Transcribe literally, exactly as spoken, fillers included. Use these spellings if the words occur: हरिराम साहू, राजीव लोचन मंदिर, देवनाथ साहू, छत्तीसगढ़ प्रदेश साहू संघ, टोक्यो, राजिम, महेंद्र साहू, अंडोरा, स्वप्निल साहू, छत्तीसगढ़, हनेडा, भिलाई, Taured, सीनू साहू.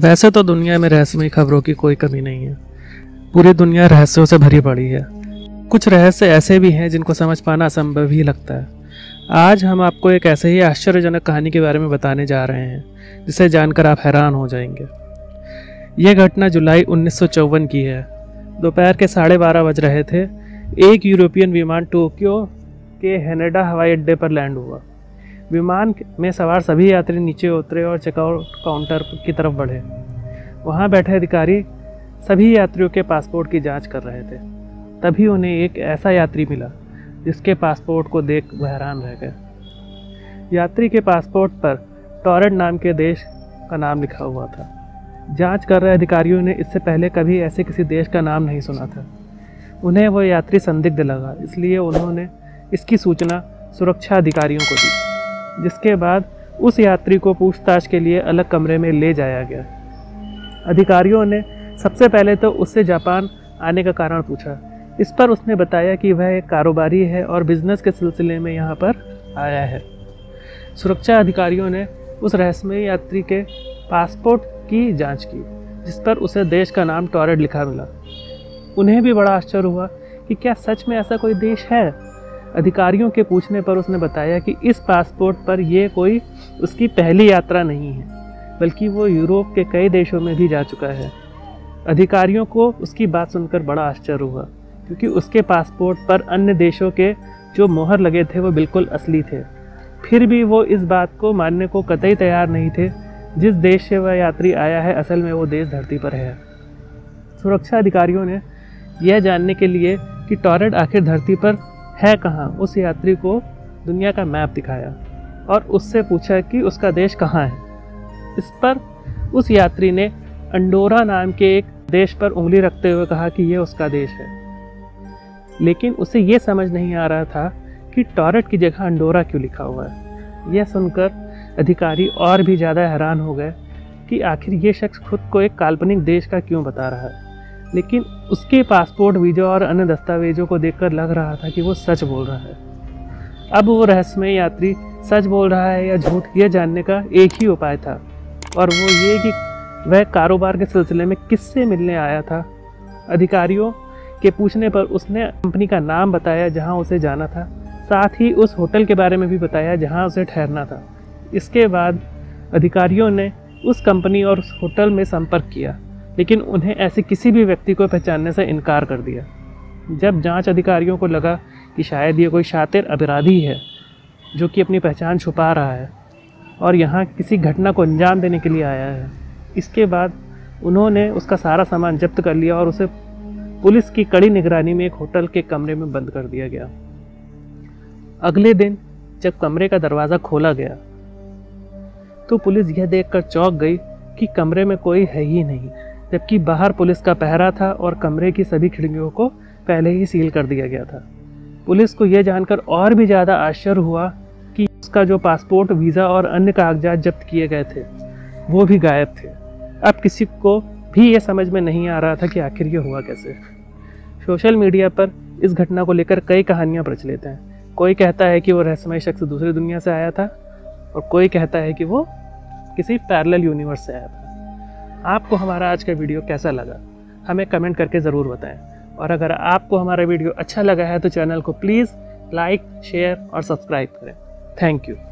वैसे तो दुनिया में रहस्यमय खबरों की कोई कमी नहीं है, पूरी दुनिया रहस्यों से भरी पड़ी है। कुछ रहस्य ऐसे भी हैं जिनको समझ पाना असंभव ही लगता है। आज हम आपको एक ऐसे ही आश्चर्यजनक कहानी के बारे में बताने जा रहे हैं जिसे जानकर आप हैरान हो जाएंगे। यह घटना जुलाई उन्नीस सौ चौवन की है। दोपहर के साढ़े बारह बज रहे थे। एक यूरोपियन विमान टोक्यो के हनेडा हवाई अड्डे पर लैंड हुआ। विमान में सवार सभी यात्री नीचे उतरे और चेकआउट काउंटर की तरफ बढ़े। वहां बैठे अधिकारी सभी यात्रियों के पासपोर्ट की जांच कर रहे थे। तभी उन्हें एक ऐसा यात्री मिला जिसके पासपोर्ट को देख वह हैरान रह गए। यात्री के पासपोर्ट पर टॉरेड नाम के देश का नाम लिखा हुआ था। जांच कर रहे अधिकारियों ने इससे पहले कभी ऐसे किसी देश का नाम नहीं सुना था। उन्हें वह यात्री संदिग्ध लगा, इसलिए उन्होंने इसकी सूचना सुरक्षा अधिकारियों को दी, जिसके बाद उस यात्री को पूछताछ के लिए अलग कमरे में ले जाया गया। अधिकारियों ने सबसे पहले तो उससे जापान आने का कारण पूछा। इस पर उसने बताया कि वह एक कारोबारी है और बिजनेस के सिलसिले में यहाँ पर आया है। सुरक्षा अधिकारियों ने उस रहस्यमयी यात्री के पासपोर्ट की जांच की, जिस पर उसे देश का नाम टॉरेड लिखा मिला। उन्हें भी बड़ा आश्चर्य हुआ कि क्या सच में ऐसा कोई देश है। अधिकारियों के पूछने पर उसने बताया कि इस पासपोर्ट पर यह कोई उसकी पहली यात्रा नहीं है, बल्कि वो यूरोप के कई देशों में भी जा चुका है। अधिकारियों को उसकी बात सुनकर बड़ा आश्चर्य हुआ, क्योंकि उसके पासपोर्ट पर अन्य देशों के जो मोहर लगे थे वो बिल्कुल असली थे। फिर भी वो इस बात को मानने को कतई तैयार नहीं थे जिस देश से वह यात्री आया है असल में वो देश धरती पर है। सुरक्षा अधिकारियों ने यह जानने के लिए कि टॉरेड आखिर धरती पर है कहाँ, उस यात्री को दुनिया का मैप दिखाया और उससे पूछा कि उसका देश कहाँ है। इस पर उस यात्री ने अंडोरा नाम के एक देश पर उंगली रखते हुए कहा कि यह उसका देश है, लेकिन उसे यह समझ नहीं आ रहा था कि टॉरेड की जगह अंडोरा क्यों लिखा हुआ है। यह सुनकर अधिकारी और भी ज़्यादा हैरान हो गए कि आखिर ये शख्स खुद को एक काल्पनिक देश का क्यों बता रहा है। लेकिन उसके पासपोर्ट, वीज़ा और अन्य दस्तावेजों को देखकर लग रहा था कि वो सच बोल रहा है। अब वो रहस्यमय यात्री सच बोल रहा है या झूठ, ये जानने का एक ही उपाय था और वो ये कि वह कारोबार के सिलसिले में किससे मिलने आया था। अधिकारियों के पूछने पर उसने कंपनी का नाम बताया जहाँ उसे जाना था, साथ ही उस होटल के बारे में भी बताया जहाँ उसे ठहरना था। इसके बाद अधिकारियों ने उस कंपनी और उस होटल में संपर्क किया, लेकिन उन्हें ऐसे किसी भी व्यक्ति को पहचानने से इनकार कर दिया। जब जांच अधिकारियों को लगा कि शायद ये कोई शातिर अपराधी है जो कि अपनी पहचान छुपा रहा है और यहाँ किसी घटना को अंजाम देने के लिए आया है, इसके बाद उन्होंने उसका सारा सामान जब्त कर लिया और उसे पुलिस की कड़ी निगरानी में एक होटल के कमरे में बंद कर दिया गया। अगले दिन जब कमरे का दरवाज़ा खोला गया तो पुलिस यह देखकर चौंक गई कि कमरे में कोई है ही नहीं, जबकि बाहर पुलिस का पहरा था और कमरे की सभी खिड़कियों को पहले ही सील कर दिया गया था। पुलिस को यह जानकर और भी ज़्यादा आश्चर्य हुआ कि उसका जो पासपोर्ट, वीज़ा और अन्य कागजात जब्त किए गए थे वो भी गायब थे। अब किसी को भी यह समझ में नहीं आ रहा था कि आखिर ये हुआ कैसे। सोशल मीडिया पर इस घटना को लेकर कई कहानियाँ प्रचलित हैं। कोई कहता है कि वो रहस्यमय शख्स दूसरी दुनिया से आया था और कोई कहता है कि वो किसी पैरेलल यूनिवर्स से आया था। आपको हमारा आज का वीडियो कैसा लगा हमें कमेंट करके ज़रूर बताएं, और अगर आपको हमारा वीडियो अच्छा लगा है तो चैनल को प्लीज़ लाइक, शेयर और सब्सक्राइब करें। Thank you.